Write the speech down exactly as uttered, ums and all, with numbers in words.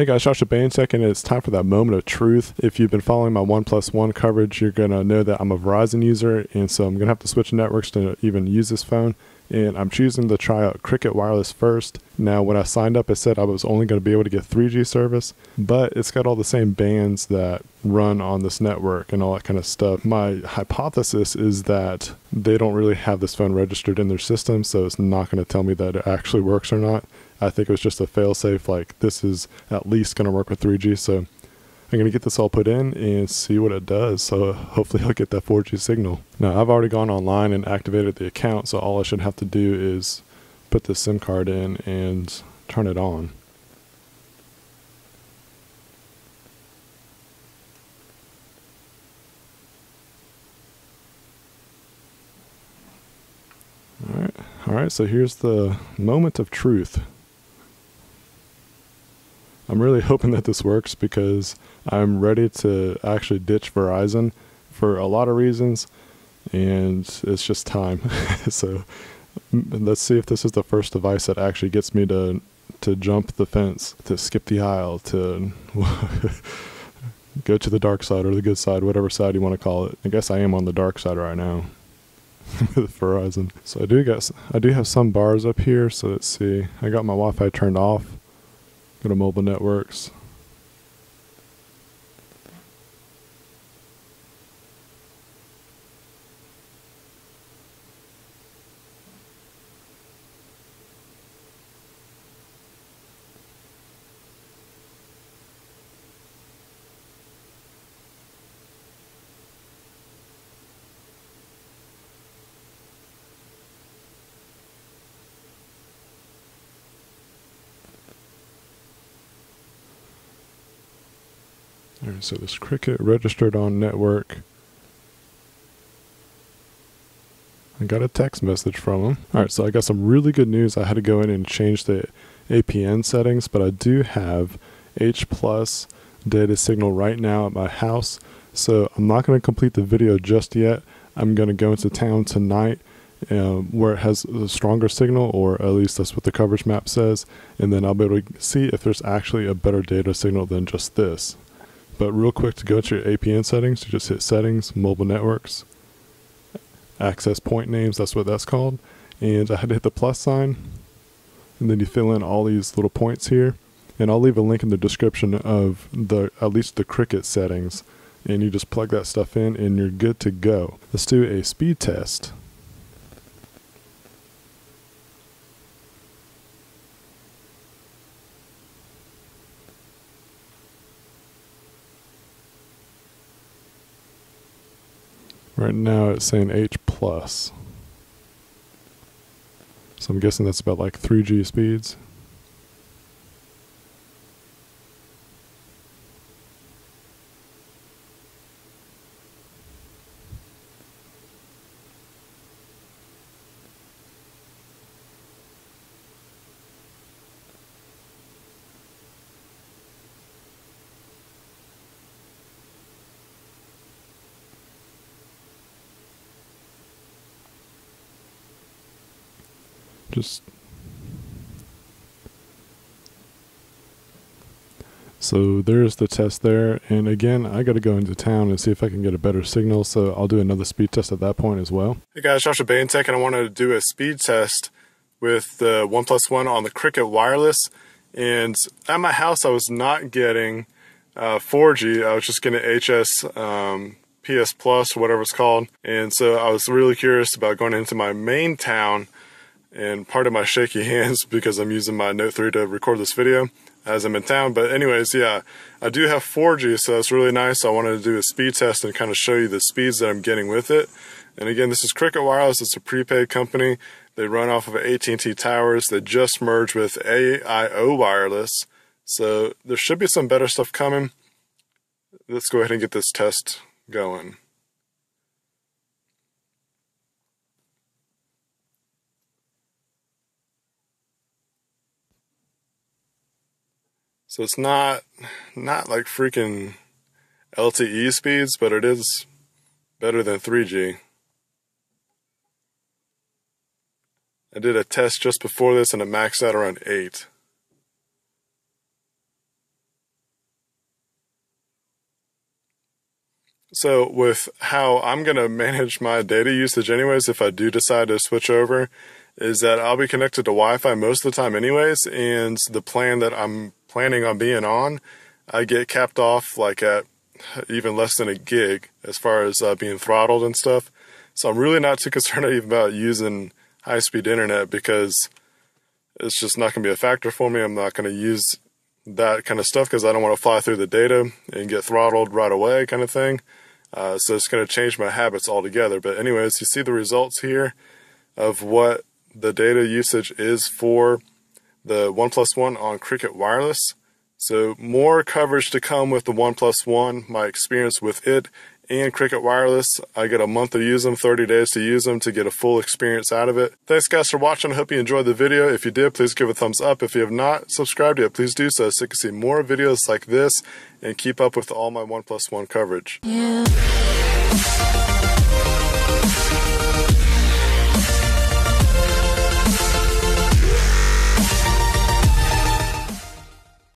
Hey guys, Joshua Bane second, and it's time for that moment of truth. If you've been following my OnePlus One coverage, you're going to know that I'm a Verizon user, and so I'm going to have to switch networks to even use this phone. And I'm choosing to try out Cricket Wireless first. Now, when I signed up, it said I was only going to be able to get three G service, but it's got all the same bands that run on this network and all that kind of stuff. My hypothesis is that they don't really have this phone registered in their system, so it's not going to tell me that it actually works or not. I think it was just a fail-safe, like this is at least going to work with three G, so I'm going to get this all put in and see what it does, so hopefully I'll get that four G signal. Now, I've already gone online and activated the account, so all I should have to do is put the SIM card in and turn it on. All right, all right, so here's the moment of truth. I'm really hoping that this works because I'm ready to actually ditch Verizon for a lot of reasons, and it's just time. So let's see if this is the first device that actually gets me to to jump the fence, to skip the aisle, to go to the dark side or the good side, whatever side you want to call it. I guess I am on the dark side right now with Verizon. So I do got I do have some bars up here. So let's see. I got my Wi-Fi turned off. Go to mobile networks. Alright, so this Cricket registered on network. I got a text message from him. Alright, so I got some really good news. I had to go in and change the A P N settings, but I do have H plus data signal right now at my house. So I'm not going to complete the video just yet. I'm going to go into town tonight um, where it has a stronger signal, or at least that's what the coverage map says. And then I'll be able to see if there's actually a better data signal than just this. But real quick, to go to your A P N settings, you just hit settings, mobile networks, access point names, that's what that's called. And I had to hit the plus sign, and then you fill in all these little points here. And I'll leave a link in the description of the at least the Cricket settings. And you just plug that stuff in and you're good to go. Let's do a speed test. Right now it's saying H plus. So I'm guessing that's about like three G speeds. Just so there's the test there, and again I got to go into town and see if I can get a better signal, so I'll do another speed test at that point as well. Hey guys, Joshua Bane Tech, and I wanted to do a speed test with the OnePlus One on the Cricket Wireless. And at my house I was not getting uh, four G, I was just getting H S P A plus, whatever it's called, and so I was really curious about going into my main town. And part of my shaky hands because I'm using my Note three to record this video as I'm in town. But anyways, yeah, I do have four G, so that's really nice. I wanted to do a speed test and kind of show you the speeds that I'm getting with it. And again, this is Cricket Wireless. It's a prepaid company. They run off of A T and T towers. They just merged with A I O Wireless. So there should be some better stuff coming. Let's go ahead and get this test going. So it's not, not like freaking L T E speeds, but it is better than three G. I did a test just before this and it maxed out around eight. So with how I'm going to manage my data usage anyways, if I do decide to switch over, is that I'll be connected to Wi-Fi most of the time anyways, and the plan that I'm planning on being on, I get capped off like at even less than a gig as far as uh, being throttled and stuff. So I'm really not too concerned even about using high-speed internet because it's just not going to be a factor for me. I'm not going to use that kind of stuff because I don't want to fly through the data and get throttled right away kind of thing. Uh, so it's going to change my habits altogether. But anyways, you see the results here of what the data usage is for the OnePlus One on Cricket Wireless. So more coverage to come with the OnePlus One, my experience with it and Cricket Wireless. I get a month to use them, thirty days to use them to get a full experience out of it. Thanks guys for watching. I hope you enjoyed the video. If you did, please give it a thumbs up. If you have not subscribed yet, please do so so you can see more videos like this and keep up with all my OnePlus One coverage. Yeah.